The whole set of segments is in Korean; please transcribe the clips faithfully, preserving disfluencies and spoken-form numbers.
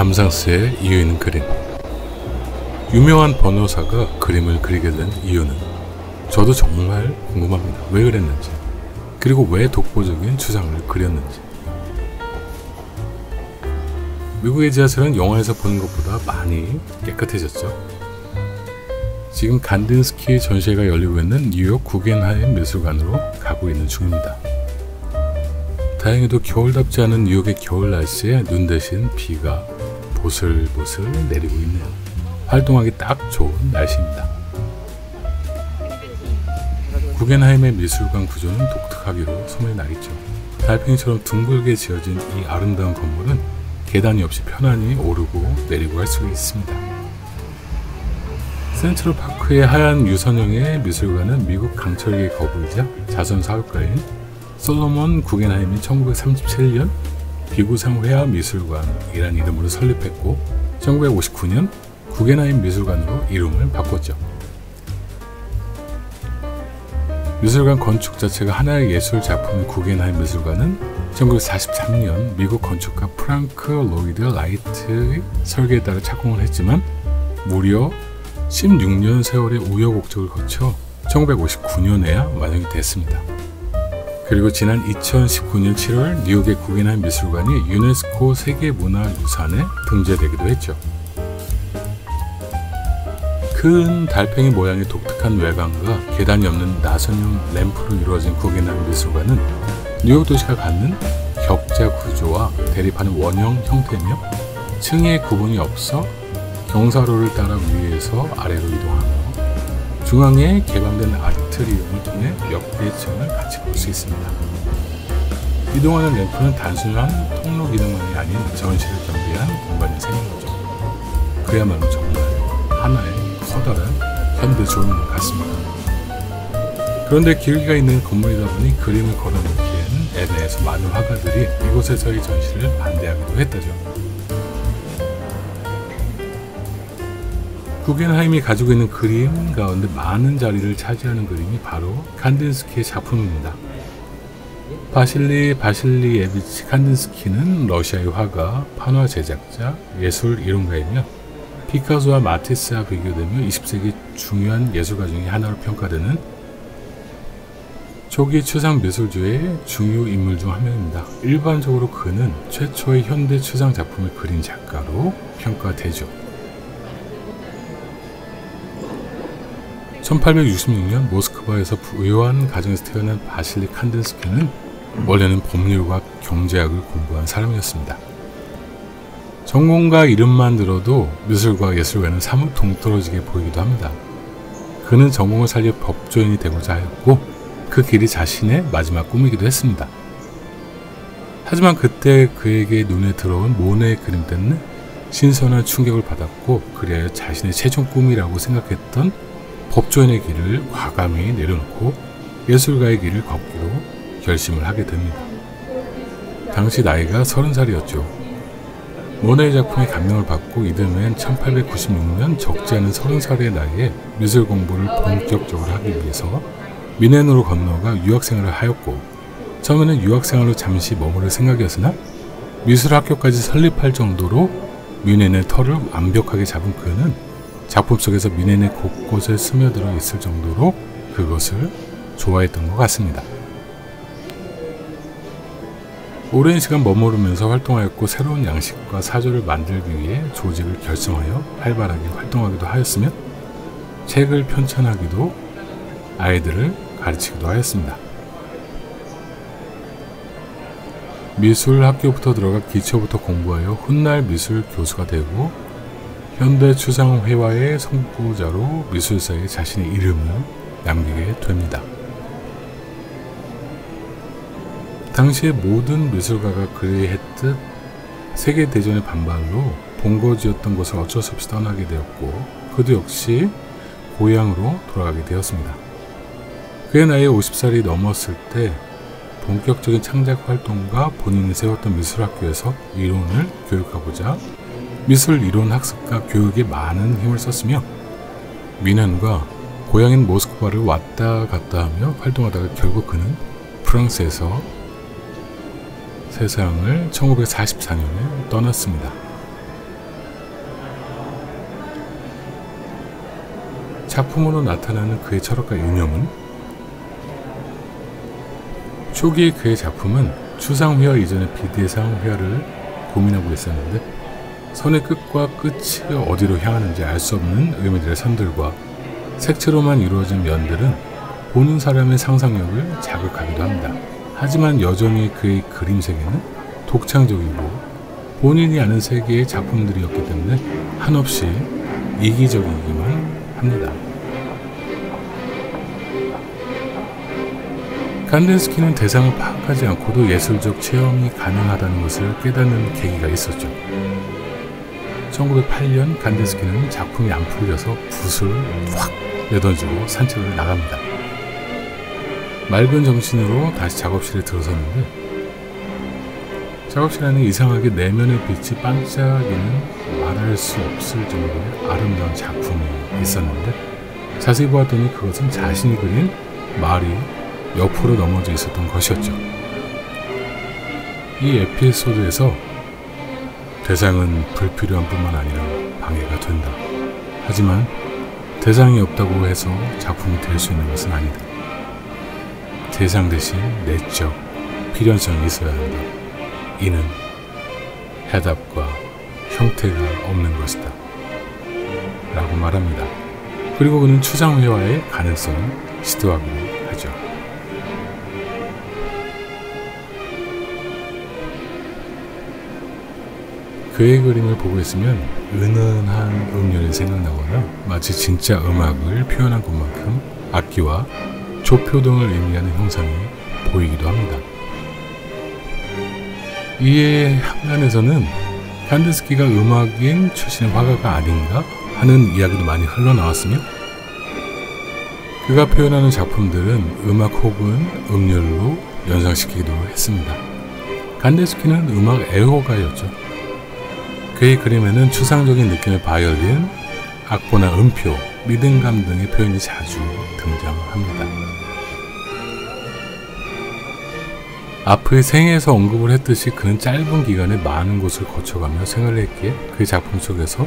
람상스의 이유인 그림. 유명한 번호사가 그림을 그리게 된 이유는 저도 정말 궁금합니다. 왜 그랬는지, 그리고 왜 독보적인 추상을 그렸는지. 미국의 지하철은 영화에서 보는 것보다 많이 깨끗해졌죠. 지금 간딘스키 전시회가 열리고 있는 뉴욕 구겐하임 미술관으로 가고 있는 중입니다. 다행히도 겨울답지 않은 뉴욕의 겨울 날씨에 눈 대신 비가 보슬보슬 내리고 있네요. 활동하기 딱 좋은 날씨입니다. 구겐하임의 미술관 구조는 독특하기로 소문이 나겠죠. 달팽이처럼 둥글게 지어진 이 아름다운 건물은 계단이 없이 편안히 오르고 내리고 할 수 있습니다. 센트럴파크의 하얀 유선형의 미술관은 미국 강철기의 거부이자 자선 사업가인 솔로몬 구겐하임이 천구백삼십칠년 비구상 회화 미술관이란 이름으로 설립했고, 천구백오십구년 구겐하임 미술관으로 이름을 바꿨죠. 미술관 건축 자체가 하나의 예술 작품인 구겐하임 미술관은 천구백사십삼년 미국 건축가 프랑크 로이드 라이트의 설계에 따라 착공을 했지만, 무려 십육년 세월의 우여곡절을 거쳐 천구백오십구년에야 완성이 됐습니다. 그리고 지난 이천십구년 칠월 뉴욕의 구겐하임 미술관이 유네스코 세계문화유산에 등재되기도 했죠. 큰 달팽이 모양의 독특한 외관과 계단이 없는 나선형 램프로 이루어진 구겐하임 미술관은 뉴욕 도시가 갖는 격자 구조와 대립하는 원형 형태며, 층의 구분이 없어 경사로를 따라 위에서 아래로 이동하며, 중앙에 개방된 아트리움을 통해 옆의 층을 같이 볼 수 있습니다. 이동하는 램프는 단순한 통로 기능만이 아닌 전시를 겸비한 공간이 생긴 거죠. 그야말로 정말 하나의 커다란 현대 조형 같습니다. 그런데 길이가 있는 건물이다 보니 그림을 걸어놓기 애매해서 많은 화가들이 이곳에서의 전시를 반대하기도 했다죠. 구겐하임이 가지고 있는 그림 가운데 많은 자리를 차지하는 그림이 바로 칸딘스키의 작품입니다. 바실리 바실리예비치 칸딘스키는 러시아의 화가, 판화 제작자, 예술 이론가이며 피카소와 마티스와 비교되며 이십세기 중요한 예술가 중에 하나로 평가되는 초기 추상 미술주의 중요 인물 중 한 명입니다. 일반적으로 그는 최초의 현대 추상 작품을 그린 작가로 평가되죠. 천팔백육십육년 모스크바에서 부유한 가정에서 태어난 바실리 칸딘스키는 원래는 법률과 경제학을 공부한 사람이었습니다. 전공과 이름만 들어도 미술과 예술과는 사뭇 동떨어지게 보이기도 합니다. 그는 전공을 살려 법조인이 되고자 하였고, 그 길이 자신의 마지막 꿈이기도 했습니다. 하지만 그때 그에게 눈에 들어온 모네의 그림 때문에 신선한 충격을 받았고, 그리하여 자신의 최종 꿈이라고 생각했던 법조인의 길을 과감히 내려놓고 예술가의 길을 걷기로 결심을 하게 됩니다. 당시 나이가 서른살이었죠. 모네의 작품에 감명을 받고 이듬해인 천팔백구십육년 적지 않은 서른살의 나이에 미술 공부를 본격적으로 하기 위해서 미넨으로 건너가 유학생활을 하였고, 처음에는 유학생활로 잠시 머무를 생각이었으나 미술학교까지 설립할 정도로 미넨의 털을 완벽하게 잡은 그는 작품 속에서 미넨의 곳곳에 스며들어 있을 정도로 그것을 좋아했던 것 같습니다. 오랜 시간 머무르면서 활동하였고, 새로운 양식과 사조를 만들기 위해 조직을 결성하여 활발하게 활동하기도 하였으며, 책을 편찬하기도, 아이들을 가르치기도 하였습니다. 미술학교부터 들어가 기초부터 공부하여 훗날 미술 교수가 되고, 현대 추상 회화의 선구자로 미술사에 자신의 이름을 남기게 됩니다. 당시의 모든 미술가가 그리했듯 세계대전의 반발로 본거지였던 곳을 어쩔 수 없이 떠나게 되었고, 그도 역시 고향으로 돌아가게 되었습니다. 그의 나이 오십살이 넘었을 때 본격적인 창작 활동과 본인이 세웠던 미술학교에서 이론을 교육하고자 미술 이론 학습과 교육에 많은 힘을 썼으며, 미넨과 고향인 모스크바를 왔다 갔다 하며 활동하다가 결국 그는 프랑스에서 세상을 천구백사십사년에 떠났습니다. 작품으로 나타나는 그의 철학과 유명은 초기의 그의 작품은 추상회화 이전의 비대상회화를 고민하고 있었는데 선의 끝과 끝이 어디로 향하는지 알 수 없는 의미들의 선들과 색채로만 이루어진 면들은 보는 사람의 상상력을 자극하기도 합니다. 하지만 여전히 그의 그림 세계는 독창적이고 본인이 아는 세계의 작품들이었기 때문에 한없이 이기적이기만 합니다. 간덴스키는 대상을 파악하지 않고도 예술적 체험이 가능하다는 것을 깨닫는 계기가 있었죠. 천구백팔 년 간덴스키는 작품이 안 풀려서 붓을 확 내던지고 산책을 나갑니다. 맑은 정신으로 다시 작업실에 들어섰는데 작업실 안에 이상하게 내면의 빛이 반짝이는 말할 수 없을 정도의 아름다운 작품이 있었는데 자세히 보았더니 그것은 자신이 그린 말이 옆으로 넘어져 있었던 것이었죠. 이 에피소드에서 대상은 불필요한 뿐만 아니라 방해가 된다. 하지만 대상이 없다고 해서 작품이 될 수 있는 것은 아니다. 대상 대신 내적 필연성이 있어야 한다. 이는 해답과 형태가 없는 것이다 라고 말합니다. 그리고 그는 추상회화의 가능성을 시도하기로 하죠. 그의 그림을 보고 있으면 은은한 음률이 생각나거나 마치 진짜 음악을 표현한 것만큼 악기와 조표 등을 의미하는 형상이 보이기도 합니다. 이에 한간에서는 간딘스키가 음악인 출신의 화가가 아닌가 하는 이야기도 많이 흘러나왔으며 그가 표현하는 작품들은 음악 혹은 음률로 연상시키기도 했습니다. 간딘스키는 음악 애호가였죠. 그의 그림에는 추상적인 느낌의 바이올린, 악보나 음표, 리듬감 등의 표현이 자주 등장합니다. 앞의 생애에서 언급을 했듯이 그는 짧은 기간에 많은 곳을 거쳐가며 생활을 했기에 그의 작품 속에서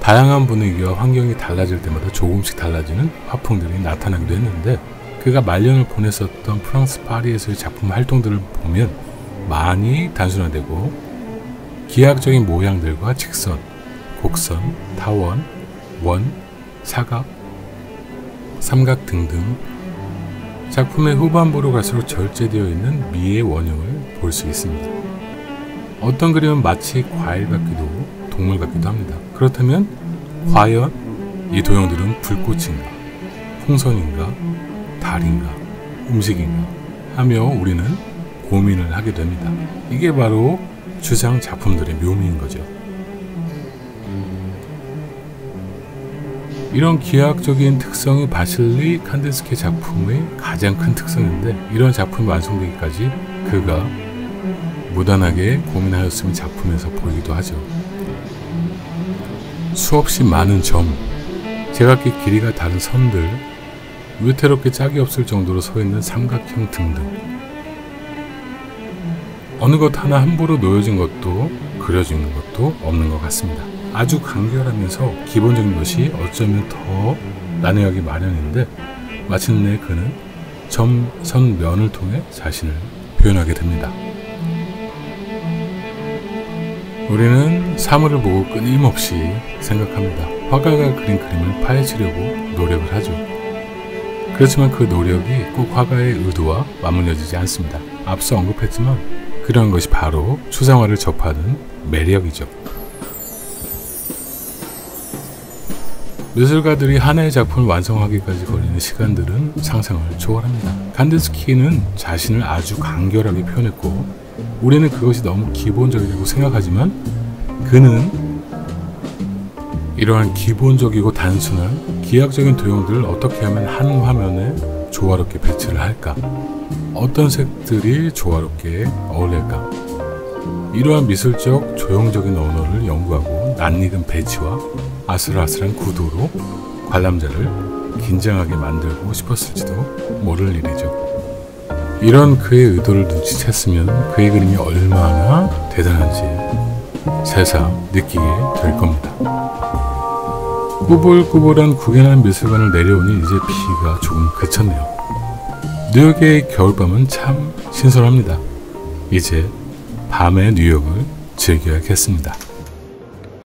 다양한 분위기와 환경이 달라질 때마다 조금씩 달라지는 화풍들이 나타나기도 했는데 그가 말년을 보냈었던 프랑스 파리에서의 작품 활동들을 보면 많이 단순화되고 기하학적인 모양들과 직선, 곡선, 타원, 원, 사각, 삼각 등등 작품의 후반부로 갈수록 절제되어 있는 미의 원형을 볼 수 있습니다. 어떤 그림은 마치 과일 같기도 하고 동물 같기도 합니다. 그렇다면 과연 이 도형들은 불꽃인가, 풍선인가, 달인가, 음식인가 하며 우리는 고민을 하게 됩니다. 이게 바로 추상 작품들의 묘미인 거죠. 이런 기하학적인 특성이 바실리 칸딘스키 작품의 가장 큰 특성인데 이런 작품이 완성되기까지 그가 무단하게 고민하였음이 작품에서 보이기도 하죠. 수없이 많은 점, 제각기 길이가 다른 선들, 위태롭게 짝이 없을 정도로 서있는 삼각형 등등 어느 것 하나 함부로 놓여진 것도 그려지는 것도 없는 것 같습니다. 아주 간결하면서 기본적인 것이 어쩌면 더 난해하기 마련인데 마침내 그는 점, 선, 면을 통해 자신을 표현하게 됩니다. 우리는 사물을 보고 끊임없이 생각합니다. 화가가 그린 그림을 파헤치려고 노력을 하죠. 그렇지만 그 노력이 꼭 화가의 의도와 맞물려지지 않습니다. 앞서 언급했지만 그런 것이 바로 추상화를 접하는 매력이죠. 미술가들이 하나의 작품을 완성하기까지 걸리는 시간들은 상상을 초월합니다. 간딘스키는 자신을 아주 간결하게 표현했고 우리는 그것이 너무 기본적이라고 생각하지만 그는 이러한 기본적이고 단순한 기하학적인 도형들을 어떻게 하면 한 화면에 조화롭게 배치를 할까? 어떤 색들이 조화롭게 어울릴까? 이러한 미술적 조형적인 언어를 연구하고 낯익은 배치와 아슬아슬한 구도로 관람자를 긴장하게 만들고 싶었을지도 모를 일이죠. 이런 그의 의도를 눈치챘으면 그의 그림이 얼마나 대단한지 새삼 느끼게 될 겁니다. 꾸불꾸불한 구겐하임 미술관을 내려오니 이제 비가 조금 그쳤네요. 뉴욕의 겨울밤은 참 신선합니다. 이제 밤의 뉴욕을 즐겨야겠습니다.